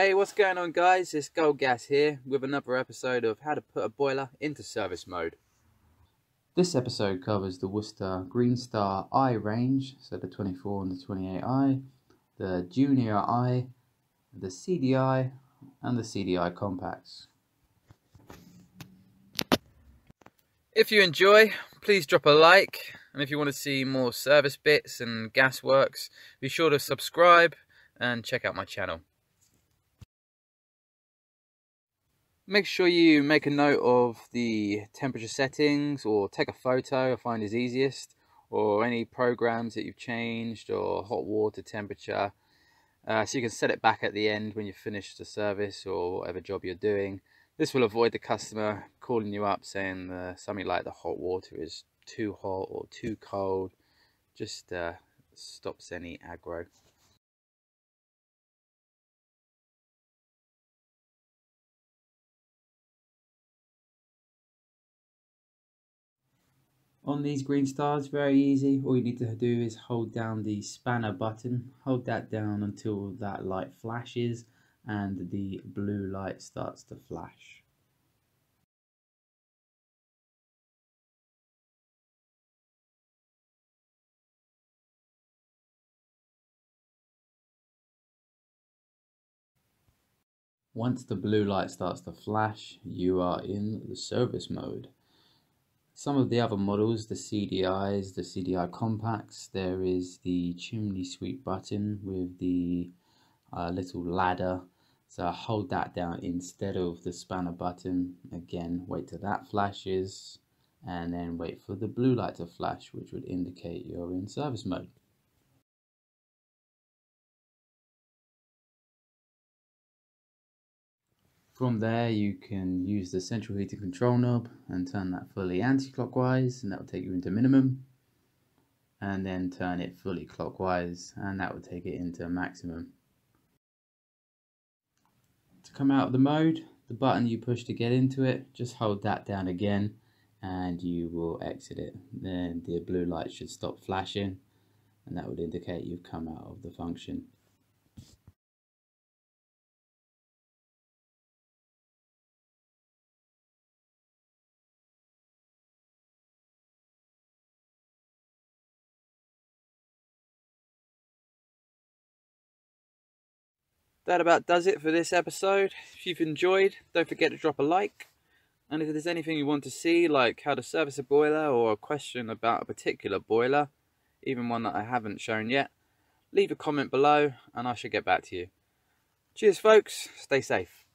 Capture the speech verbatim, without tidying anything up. Hey, what's going on guys? It's Gold Gas here with another episode of how to put a boiler into service mode. This episode covers the Worcester Greenstar I range, so the twenty-four and the twenty-eight I, the Junior I, the C D I and the C D I compacts. If you enjoy, please drop a like, and if you want to see more service bits and gas works, be sure to subscribe and check out my channel. Make sure you make a note of the temperature settings, or take a photo I find is easiest, or any programs that you've changed, or hot water temperature, uh, so you can set it back at the end when you finish the service or whatever job you're doing. This will avoid the customer calling you up saying uh, something like the hot water is too hot or too cold. Just uh, stops any aggro. On these Greenstars, very easy. All you need to do is hold down the spanner button. Hold that down until that light flashes and the blue light starts to flash. Once the blue light starts to flash, you are in the service mode. Some of the other models, the C D Is, the C D I compacts, there is the chimney sweep button with the uh, little ladder. So hold that down instead of the spanner button. Again, wait till that flashes and then wait for the blue light to flash, which would indicate you're in service mode. From there, you can use the central heating control knob and turn that fully anti-clockwise, and that will take you into minimum. And then turn it fully clockwise, and that will take it into maximum. To come out of the mode, the button you push to get into it, just hold that down again and you will exit it. Then the blue light should stop flashing, and that would indicate you've come out of the function. That about does it for this episode. If you've enjoyed, don't forget to drop a like. And if there's anything you want to see, like how to service a boiler or a question about a particular boiler, even one that I haven't shown yet, leave a comment below and I shall get back to you. Cheers folks, stay safe.